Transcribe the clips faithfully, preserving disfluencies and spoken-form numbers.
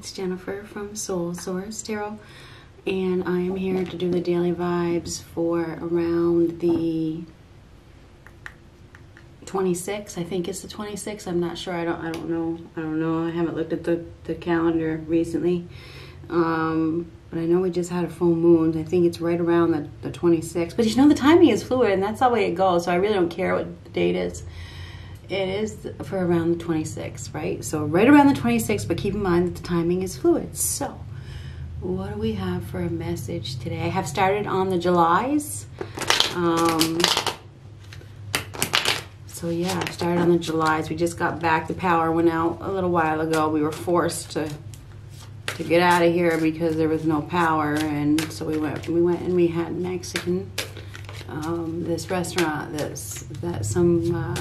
it's Jennifer from Soul Source Tarot, and I am here to do the daily vibes for around the twenty-sixth. I think it's the twenty-sixth. I'm not sure. I don't. I don't know. I don't know. I haven't looked at the the calendar recently, um, but I know we just had a full moon. I think it's right around the the twenty-sixth. But you know, the timing is fluid, and that's the way it goes. So I really don't care what the date is. It is for around the twenty-sixth, right? So right around the twenty-sixth, but keep in mind that the timing is fluid. So what do we have for a message today? I have started on the Julys. Um, so yeah, I started on the Julys. We just got back. The power went out a little while ago. We were forced to to get out of here because there was no power. And so we went, we went and we had Mexican, um, this restaurant that's, that some... Uh,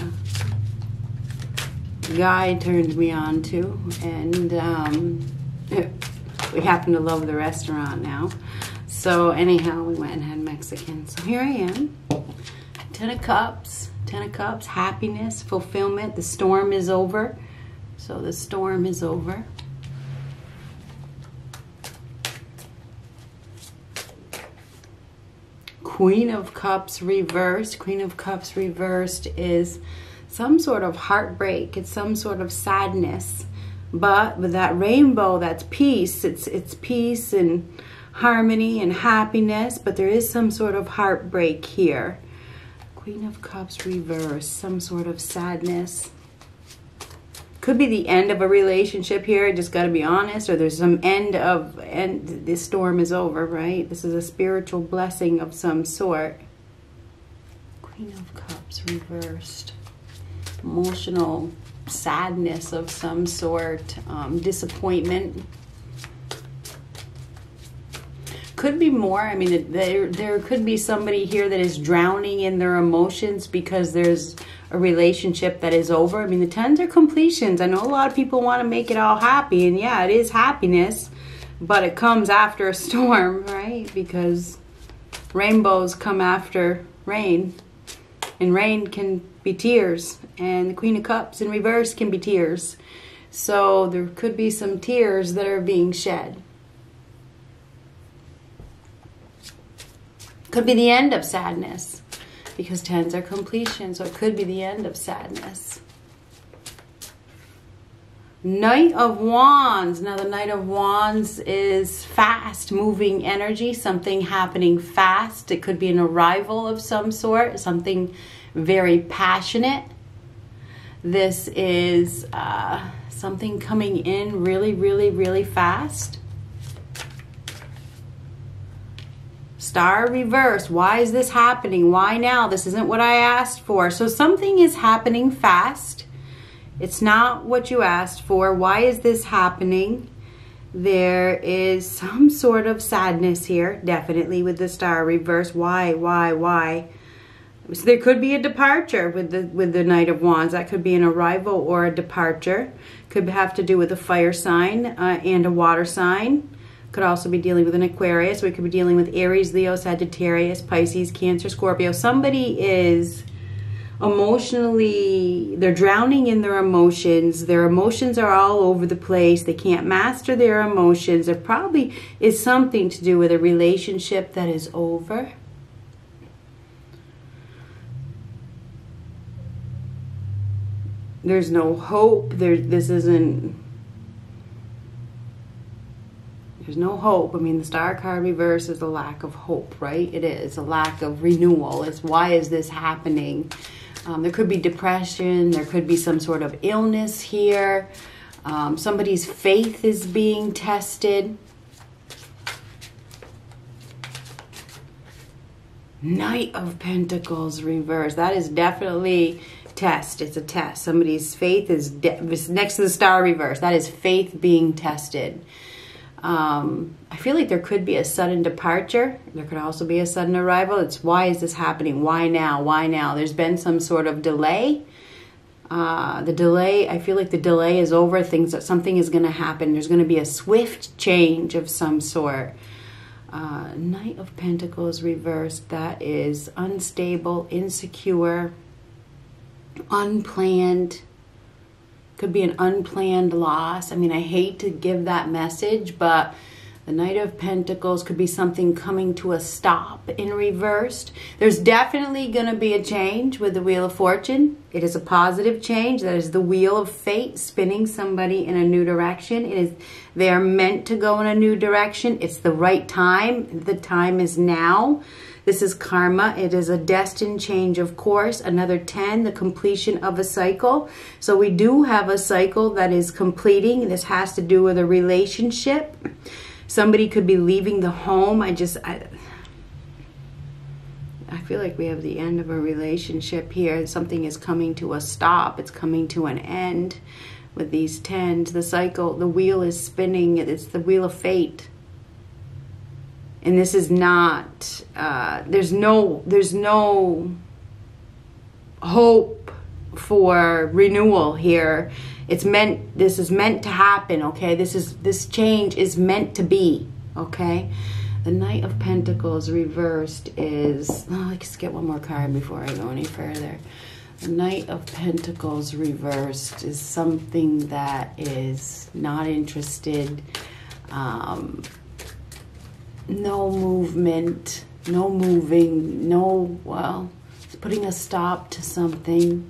guy turned me on to, and um, we happen to love the restaurant now. So anyhow, we went and had Mexican. So here I am, ten of cups, ten of cups, happiness, fulfillment. The storm is over. So the storm is over. Queen of cups reversed. Queen of cups reversed is some sort of heartbreak. It's some sort of sadness, but with that rainbow, that's peace. It's it's peace and harmony and happiness, but there is some sort of heartbreak here. Queen of cups reversed, some sort of sadness. Could be the end of a relationship here. I just got to be honest. Or there's some end of and this storm is over, right? This is a spiritual blessing of some sort. Queen of cups reversed. Emotional sadness of some sort, um, disappointment. Could be more. I mean, there, there could be somebody here that is drowning in their emotions because there's a relationship that is over. I mean, the tens are completions. I know a lot of people want to make it all happy, and yeah, it is happiness, but it comes after a storm, right? Because rainbows come after rain, and rain can be tears, and the Queen of Cups in reverse can be tears. So there could be some tears that are being shed. Could be the end of sadness, because tens are completion, so it could be the end of sadness. Knight of Wands. Now the Knight of Wands is fast moving energy, something happening fast. It could be an arrival of some sort, something very passionate. This is uh, something coming in really, really, really fast. Star reverse. Why is this happening? Why now? This isn't what I asked for. So something is happening fast. It's not what you asked for. Why is this happening? There is some sort of sadness here, definitely, with the star reverse. Why, why, why? So there could be a departure with the with the Knight of Wands. That could be an arrival or a departure. Could have to do with a fire sign uh, and a water sign. Could also be dealing with an Aquarius. We could be dealing with Aries, Leo, Sagittarius, Pisces, Cancer, Scorpio. Somebody is... emotionally, they're drowning in their emotions. Their emotions are all over the place. They can't master their emotions. There probably is something to do with a relationship that is over. There's no hope. There, this isn't, there's no hope. I mean, the star card reverse is a lack of hope, right? It is a lack of renewal. It's why is this happening? Um, there could be depression. There could be some sort of illness here. Um, somebody's faith is being tested. Knight of Pentacles reverse. That is definitely test. It's a test. Somebody's faith is next to the star reverse. That is faith being tested. Um, I feel like there could be a sudden departure. There could also be a sudden arrival. It's why is this happening? Why now? Why now? There's been some sort of delay. Uh, the delay, I feel like the delay is over. Things that something is going to happen. There's going to be a swift change of some sort. Uh, Knight of Pentacles reversed. That is unstable, insecure, unplanned. Could be an unplanned loss. I mean, I hate to give that message, but the Knight of Pentacles could be something coming to a stop in reversed. There's definitely going to be a change with the Wheel of Fortune. It is a positive change. That is the Wheel of Fate spinning somebody in a new direction. It is, they are meant to go in a new direction. It's the right time. The time is now. This is karma. It is a destined change, of course. Another ten, the completion of a cycle. So we do have a cycle that is completing. This has to do with a relationship. Somebody could be leaving the home. I just, I, I feel like we have the end of a relationship here. Something is coming to a stop. It's coming to an end with these tens. The cycle, the wheel is spinning. It's the Wheel of Fate. And this is not, uh, there's no, there's no hope for renewal here. It's meant, this is meant to happen, okay? This is, this change is meant to be, okay? The Knight of Pentacles reversed is, oh, let's get one more card before I go any further. The Knight of Pentacles reversed is something that is not interested. Um, no movement, no moving, no, well, it's putting a stop to something.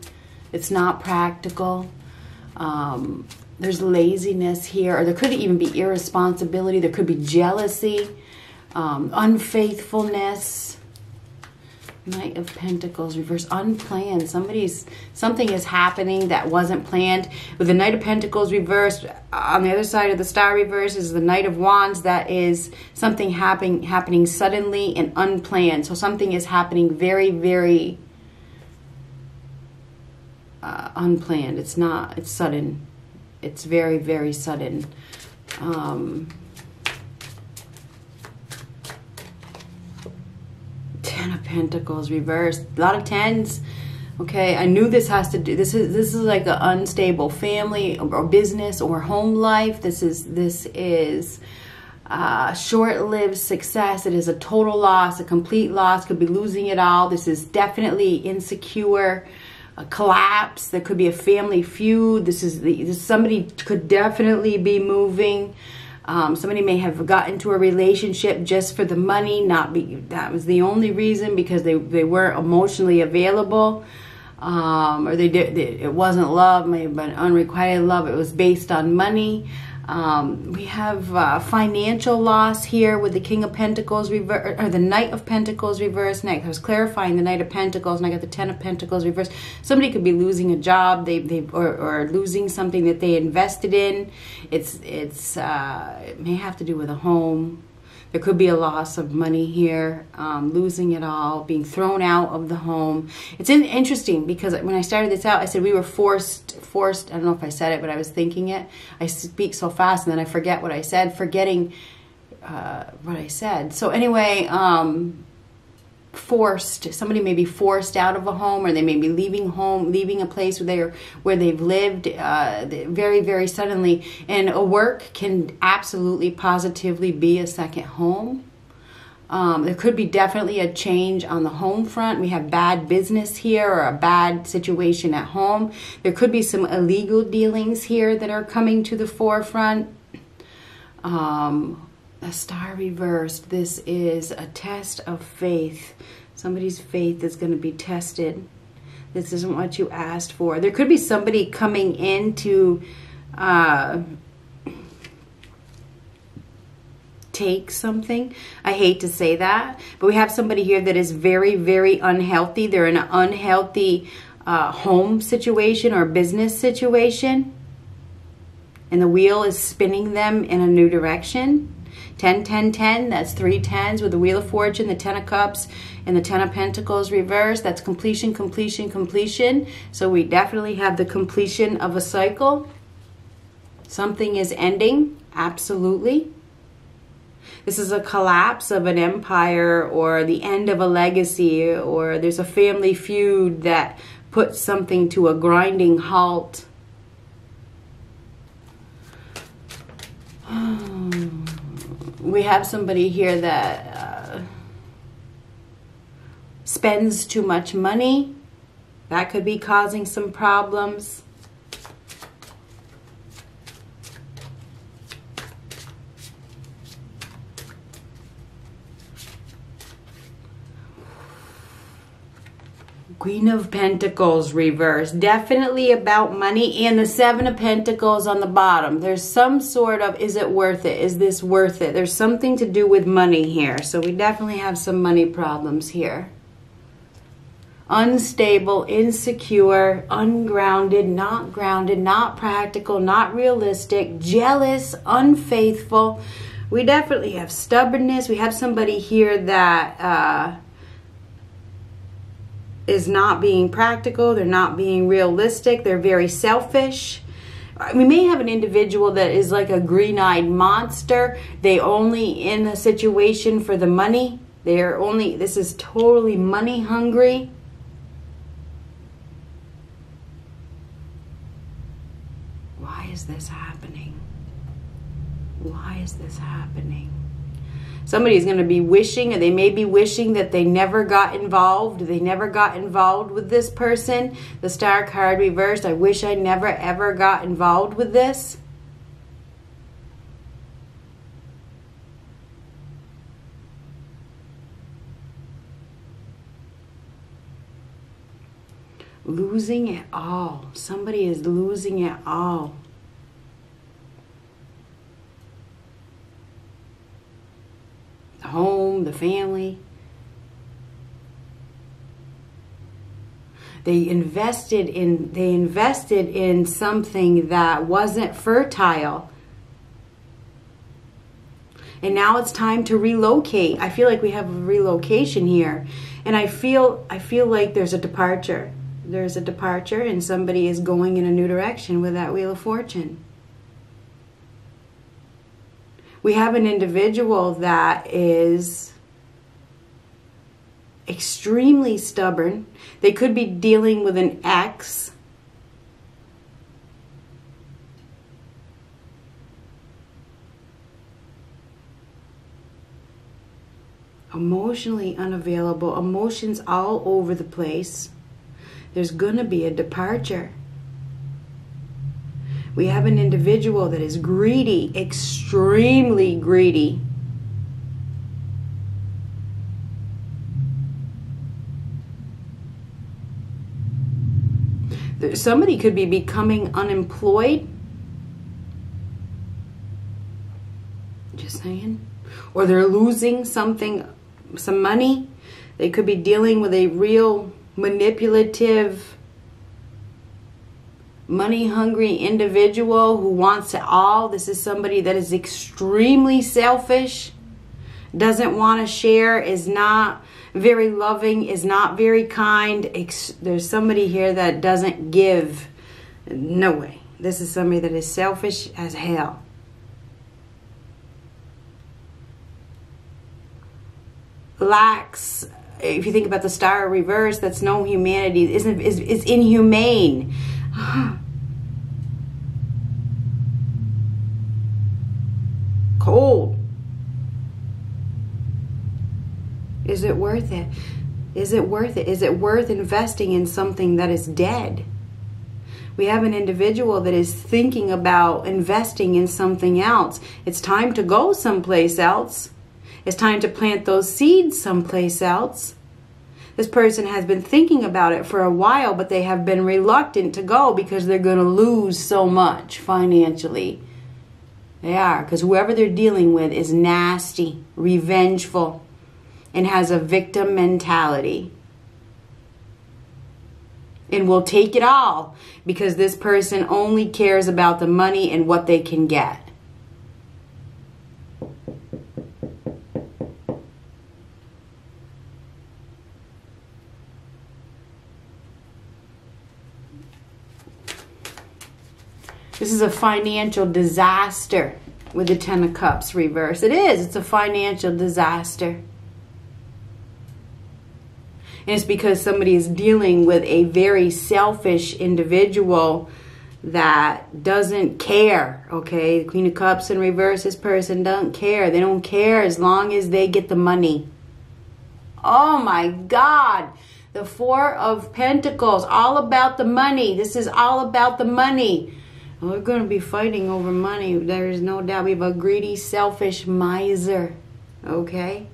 It's not practical. Um, there's laziness here, or there could even be irresponsibility. There could be jealousy, um, unfaithfulness. Knight of Pentacles reverse, unplanned. Somebody's, something is happening that wasn't planned. With the Knight of Pentacles reversed, on the other side of the star reverse is the Knight of Wands. That is something happening, happening suddenly and unplanned. So something is happening very, very Uh, unplanned. It's not, it's sudden. It's very, very sudden. Um, Ten of Pentacles reversed. A lot of tens. Okay, I knew this has to do, this is, this is like an unstable family or business or home life. This is, this is Uh, short-lived success. It is a total loss, a complete loss. Could be losing it all. This is definitely insecure. A collapse. There could be a family feud. This is the, this, somebody could definitely be moving. Um, somebody may have gotten into a relationship just for the money. Not be, that was the only reason, because they they weren't emotionally available, um, or they did. They, it wasn't love. May have been unrequited love. It was based on money. Um, we have uh, financial loss here with the King of Pentacles reverse, or the Knight of Pentacles reverse. Next, I was clarifying the Knight of Pentacles, and I got the Ten of Pentacles reverse. Somebody could be losing a job, they they or, or losing something that they invested in. It's it's uh, it may have to do with a home. There could be a loss of money here, um, losing it all, being thrown out of the home. It's in, interesting because when I started this out, I said we were forced, forced, I don't know if I said it, but I was thinking it. I speak so fast and then I forget what I said, forgetting uh, what I said. So anyway, um, forced, somebody may be forced out of a home, or they may be leaving home, leaving a place where, they're, where they've lived uh, very, very suddenly. And a work can absolutely positively be a second home. Um, there could be definitely a change on the home front. We have bad business here, or a bad situation at home. There could be some illegal dealings here that are coming to the forefront. Um... A star reversed. This is a test of faith. Somebody's faith is going to be tested. This isn't what you asked for. There could be somebody coming in to uh, take something. I hate to say that, but we have somebody here that is very, very unhealthy. They're in an unhealthy uh, home situation or business situation, and the wheel is spinning them in a new direction. ten, ten, ten, that's three tens with the Wheel of Fortune, the Ten of Cups, and the Ten of Pentacles reversed. That's completion, completion, completion. So we definitely have the completion of a cycle. Something is ending, absolutely. This is a collapse of an empire, or the end of a legacy, or there's a family feud that puts something to a grinding halt. We have somebody here that uh, spends too much money. That could be causing some problems. Queen of Pentacles reverse, definitely about money, and the Seven of Pentacles on the bottom. There's some sort of, is it worth it? Is this worth it? There's something to do with money here. So we definitely have some money problems here. Unstable, insecure, ungrounded, not grounded, not practical, not realistic, jealous, unfaithful. We definitely have stubbornness. We have somebody here that uh, is not being practical. They're not being realistic. They're very selfish. We may have an individual that is like a green-eyed monster. They only in a situation for the money. They're only, this is totally money hungry. Is this happening? Why is this happening? Somebody's going to be wishing, and they may be wishing that they never got involved. They never got involved with this person. The Star card reversed. I wish I never ever got involved with this. Losing it all. Somebody is losing it all. Home, the family. They invested in they invested in something that wasn't fertile. And now it's time to relocate. I feel like we have a relocation here. And I feel I feel like there's a departure. There's a departure, and somebody is going in a new direction with that Wheel of Fortune. We have an individual that is extremely stubborn. They could be dealing with an ex. Emotionally unavailable, emotions all over the place. There's going to be a departure. We have an individual that is greedy, extremely greedy. Somebody could be becoming unemployed. Just saying. Or they're losing something, some money. They could be dealing with a real manipulative, money-hungry individual who wants it all. This is somebody that is extremely selfish, doesn't want to share, is not very loving, is not very kind. There's somebody here that doesn't give. No way. This is somebody that is selfish as hell. Lacks, if you think about the Star reverse, that's no humanity. It's, it's, it's inhumane. Cold. Is it worth it? Is it worth it? Is it worth investing in something that is dead? We have an individual that is thinking about investing in something else. It's time to go someplace else. It's time to plant those seeds someplace else. This person has been thinking about it for a while, but they have been reluctant to go because they're going to lose so much financially. They are, because whoever they're dealing with is nasty, revengeful, and has a victim mentality. And will take it all because this person only cares about the money and what they can get. This is a financial disaster with the Ten of Cups reverse. It is. It's a financial disaster. And it's because somebody is dealing with a very selfish individual that doesn't care, okay? The Queen of Cups in reverse, this person doesn't care. They don't care as long as they get the money. Oh, my God. The Four of Pentacles, all about the money. This is all about the money. We're going to be fighting over money. There is no doubt. We have a greedy, selfish miser. Okay?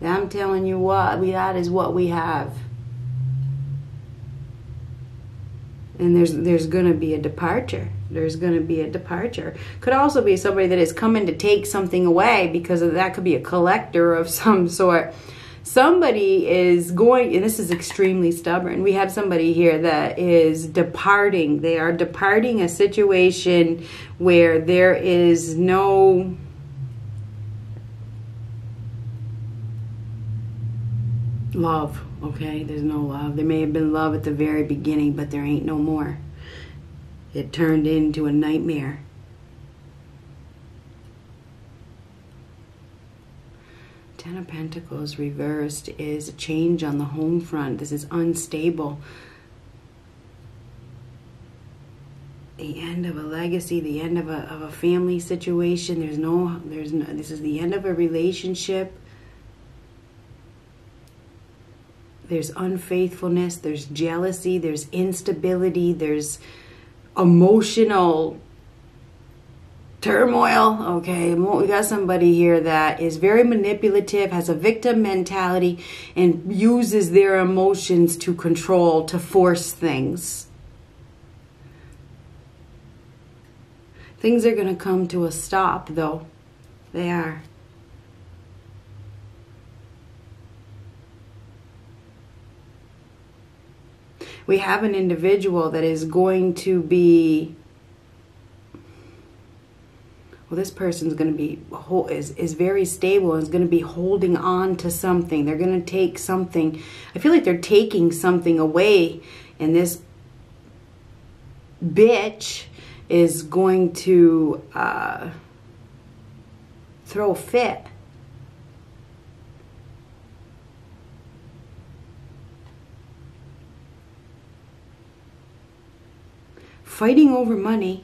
I'm telling you what, that is what we have. And there's there's going to be a departure. There's going to be a departure. Could also be somebody that is coming to take something away, because of that could be a collector of some sort. Somebody is going, and this is extremely stubborn. We have somebody here that is departing. They are departing a situation where there is no... love, okay? There's no love. There may have been love at the very beginning, but there ain't no more. It turned into a nightmare. Ten of Pentacles reversed is a change on the home front. This is unstable. The end of a legacy, the end of a, of a family situation. There's no, there's no, this is the end of a relationship. There's unfaithfulness, there's jealousy, there's instability, there's emotional turmoil. Okay, we got somebody here that is very manipulative, has a victim mentality, and uses their emotions to control, to force things. Things are going to come to a stop, though. They are. We have an individual that is going to be, well, this person's going to be, is, is very stable and is going to be holding on to something. They're going to take something. I feel like they're taking something away, and this bitch is going to uh, throw a fit. Fighting over money.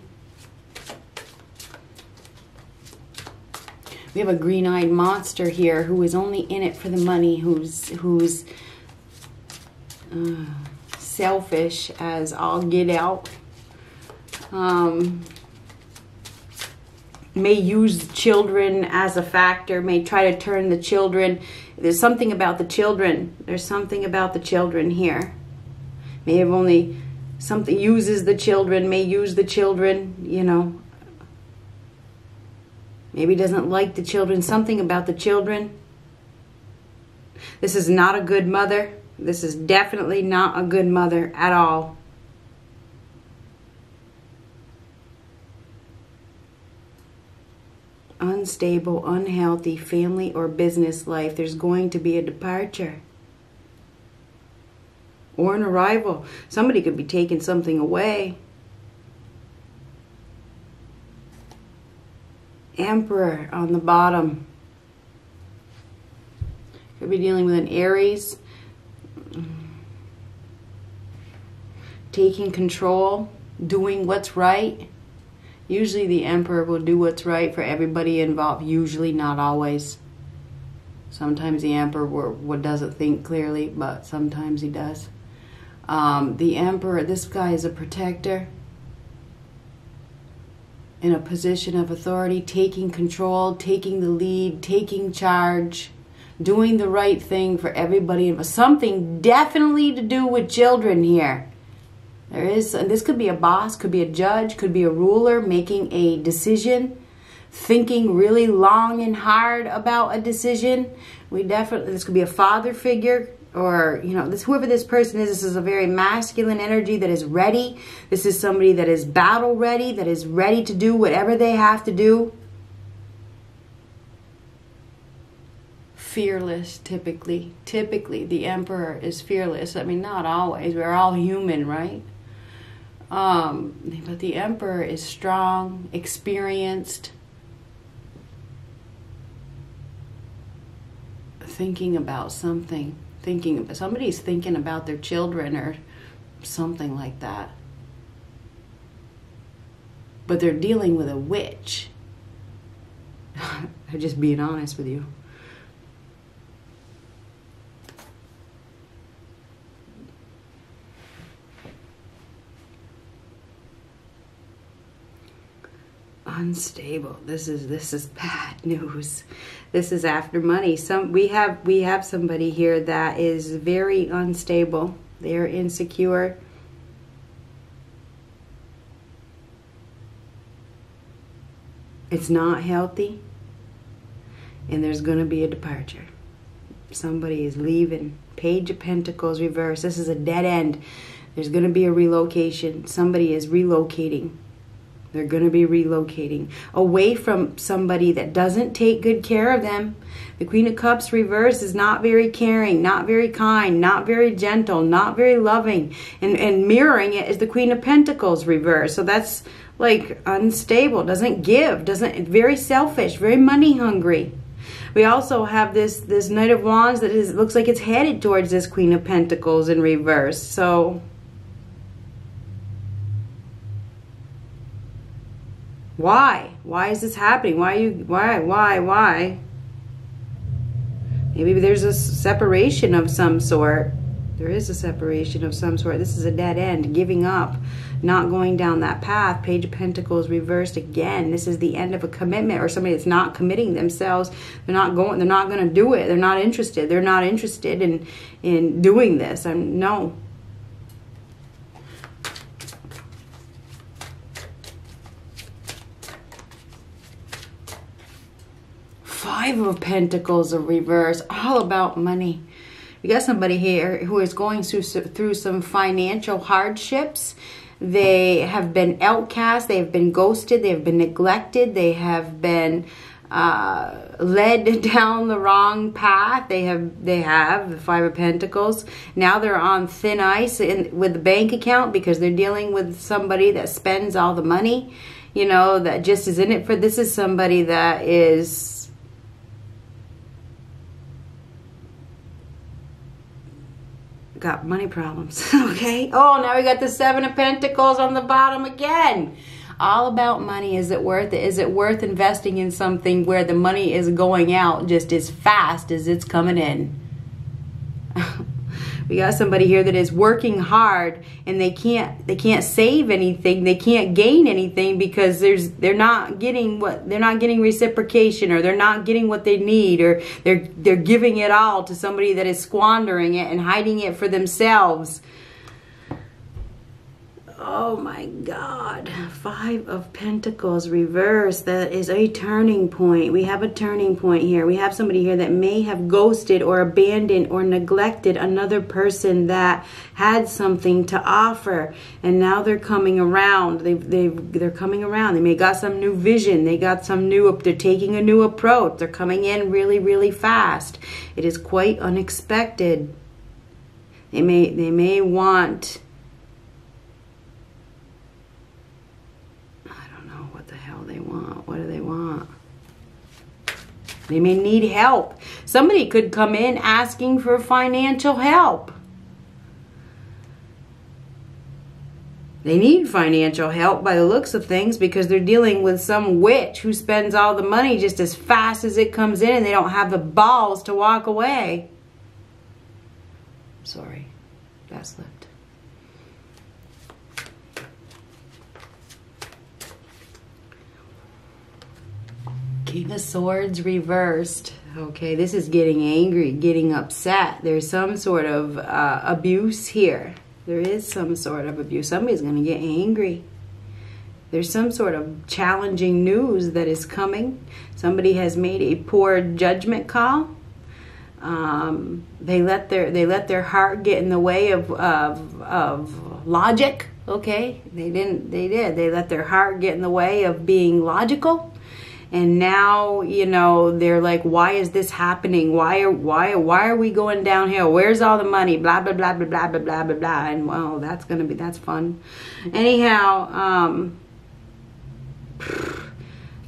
We have a green-eyed monster here who is only in it for the money, who's who's uh, selfish as all get out. Um, may use children as a factor, may try to turn the children. There's something about the children. There's something about the children here. May have only... something uses the children, may use the children, you know. Maybe doesn't like the children, something about the children. This is not a good mother. This is definitely not a good mother at all. Unstable, unhealthy family or business life. There's going to be a departure. Or an arrival. Somebody could be taking something away. Emperor on the bottom. Could be dealing with an Aries. Taking control. Doing what's right. Usually the Emperor will do what's right for everybody involved. Usually, not always. Sometimes the Emperor doesn't think clearly, but sometimes he does. Um, the Emperor, this guy is a protector in a position of authority, taking control, taking the lead, taking charge, doing the right thing for everybody. Something definitely to do with children here. There is, this could be a boss, could be a judge, could be a ruler making a decision, thinking really long and hard about a decision. We definitely, this could be a father figure. Or, you know, this, whoever this person is, this is a very masculine energy that is ready. This is somebody that is battle ready, that is ready to do whatever they have to do. Fearless, typically. Typically, the Emperor is fearless. I mean, not always. We're all human, right? Um, but the Emperor is strong, experienced. Thinking about something. Thinking, somebody's thinking about their children or something like that. But they're dealing with a witch. I'm just being honest with you. Unstable. This is this is bad news. This is after money. Some we have we have somebody here that is very unstable. They're insecure. it's not healthy, and there's going to be a departure. Somebody is leaving. Page of Pentacles reverse. This is a dead end. There's going to be a relocation. Somebody is relocating. They're going to be relocating away from somebody that doesn't take good care of them. The Queen of Cups reverse is not very caring, not very kind, not very gentle, not very loving. And, and mirroring it is the Queen of Pentacles reverse. So that's like unstable, doesn't give, doesn't, very selfish, very money hungry. We also have this, this Knight of Wands that is, looks like it's headed towards this Queen of Pentacles in reverse. So why? Why is this happening? Why you? Why? Why? Why? Maybe there's a separation of some sort. There is a separation of some sort. This is a dead end, giving up, not going down that path. Page of Pentacles reversed again. This is the end of a commitment, or somebody that's not committing themselves. They're not going. They're not going to do it. They're not interested. They're not interested in in doing this. I'm no. Five of Pentacles of reverse, all about money. We got somebody here who is going through through some financial hardships. They have been outcast, they've been ghosted, they've been neglected, they have been uh, led down the wrong path. They have they have the Five of Pentacles. Now they're on thin ice in, with the bank account, because they're dealing with somebody that spends all the money. You know, that just is in it for. This is somebody that is. Got money problems. Okay. Oh, now we got the Seven of Pentacles on the bottom again. All about money. Is it worth it? Is it worth investing in something where the money is going out just as fast as it's coming in? We got somebody here that is working hard, and they can't they can't save anything. They can't gain anything, because there's they're not getting what they're not getting reciprocation, or they're not getting what they need, or they're they're giving it all to somebody that is squandering it and hiding it for themselves. Oh my God. Five of Pentacles reverse. That is a turning point. We have a turning point here. We have somebody here that may have ghosted or abandoned or neglected another person that had something to offer. And now they're coming around. They've, they've, they're coming around. They may got some new vision. They got some new, they're taking a new approach. They're coming in really, really fast. It is quite unexpected. They may, they may want... What do they want? They may need help. Somebody could come in asking for financial help. They need financial help by the looks of things, because they're dealing with some witch who spends all the money just as fast as it comes in, and they don't have the balls to walk away. Sorry, that slipped. The Swords reversed. Okay, this is getting angry, getting upset. There's some sort of uh, abuse here. There is some sort of abuse. Somebody's going to get angry. There's some sort of challenging news that is coming. Somebody has made a poor judgment call. Um, they let their they let their heart get in the way of of, of logic. Okay, they didn't. They did. They let their heart get in the way of being logical. And now, you know, they're like, why is this happening? Why are, why, why are we going down here? Where's all the money? Blah, blah, blah, blah, blah, blah, blah, blah, blah. And, well, that's going to be, that's fun. Anyhow, um,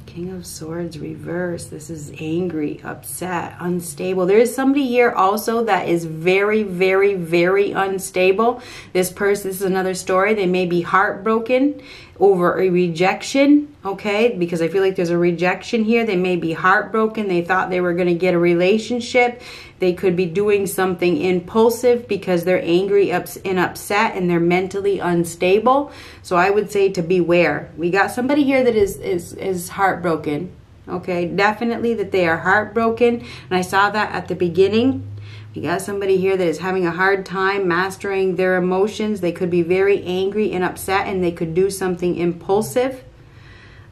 King of Swords reverse. This is angry, upset, unstable. There is somebody here also that is very, very, very unstable. This person, this is another story. They may be heartbroken over a rejection, okay? Because I feel like there's a rejection here. They may be heartbroken. They thought they were going to get a relationship. They could be doing something impulsive because they're angry and upset, and they're mentally unstable. So I would say to beware. We got somebody here that is is, is heartbroken, okay? Definitely that they are heartbroken, and I saw that at the beginning. You got somebody here that is having a hard time mastering their emotions. They could be very angry and upset, and they could do something impulsive.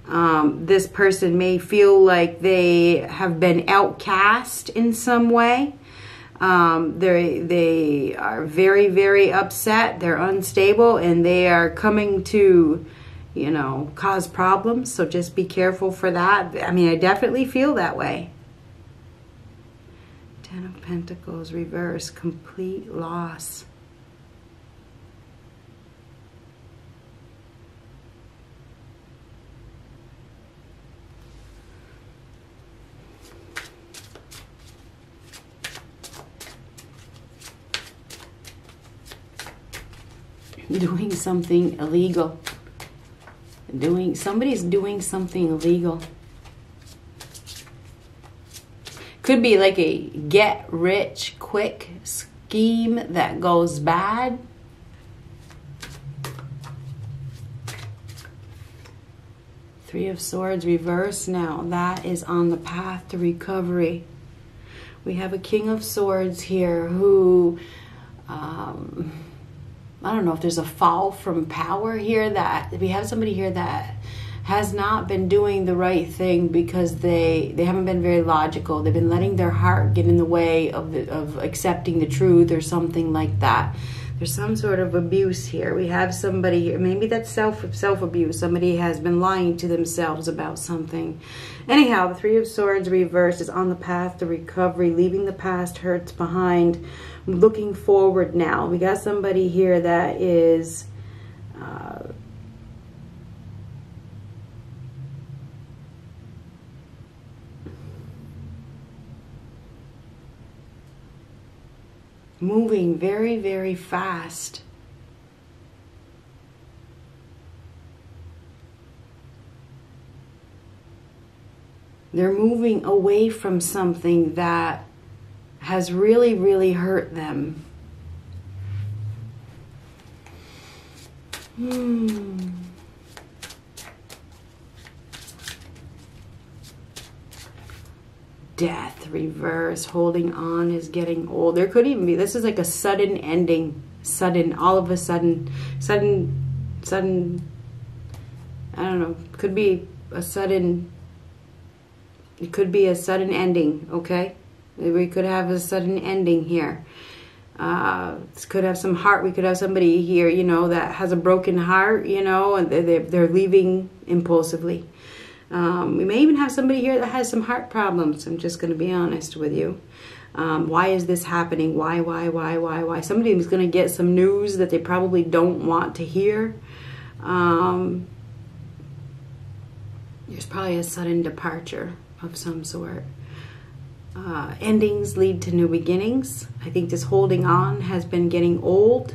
Um, this person may feel like they have been outcast in some way. Um, they they are very, very upset. They're unstable, and they are coming to, you know, cause problems. So just be careful for that. I mean, I definitely feel that way. Ten of Pentacles reverse, complete loss. Doing something illegal. Doing somebody's doing something illegal. Could be like a get rich quick scheme that goes bad. Three of Swords reverse now. That is on the path to recovery. We have a King of Swords here who um I don't know if there's a fall from power here, that we have somebody here that has not been doing the right thing because they they haven't been very logical. They've been letting their heart get in the way of the, of accepting the truth or something like that. There's some sort of abuse here. We have somebody here. Maybe that's self self abuse. Somebody has been lying to themselves about something. Anyhow, the Three of Swords reversed is on the path to recovery, leaving the past hurts behind, looking forward now. We got somebody here that is uh, moving very, very fast. They're moving away from something that has really, really hurt them. Hmm. Death reverse, holding on is getting old. There could even be, this is like a sudden ending, sudden, all of a sudden, sudden, sudden, I don't know, could be a sudden, it could be a sudden ending, okay? We could have a sudden ending here. Uh, this could have some heart. We could have somebody here, you know, that has a broken heart, you know, and they're, they're leaving impulsively. Um, we may even have somebody here that has some heart problems. I'm just going to be honest with you. Um, why is this happening? Why, why, why, why, why? Somebody is going to get some news that they probably don't want to hear. Um, there's probably a sudden departure of some sort. Uh, endings lead to new beginnings. I think this holding on has been getting old.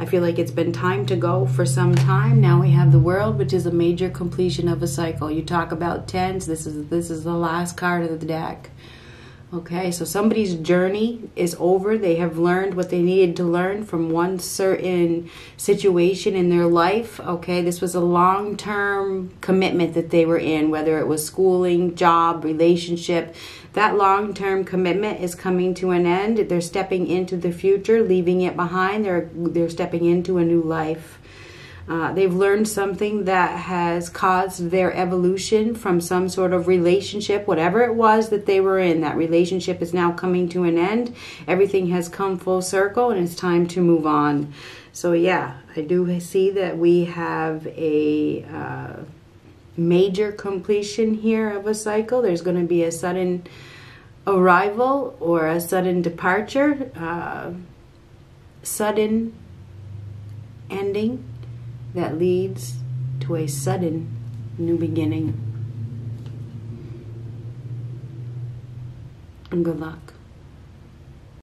I feel like it's been time to go for some time. Now we have the World, which is a major completion of a cycle. You talk about tens. This is this is the last card of the deck. Okay, so somebody's journey is over. They have learned what they needed to learn from one certain situation in their life. Okay, this was a long-term commitment that they were in, whether it was schooling, job, relationship. That long-term commitment is coming to an end. They're stepping into the future, leaving it behind. They're, they're stepping into a new life. Uh, they've learned something that has caused their evolution from some sort of relationship, whatever it was that they were in. That relationship is now coming to an end. Everything has come full circle, and it's time to move on. So, yeah, I do see that we have a uh, major completion here of a cycle. There's going to be a sudden arrival or a sudden departure, uh, sudden ending that leads to a sudden new beginning. And good luck.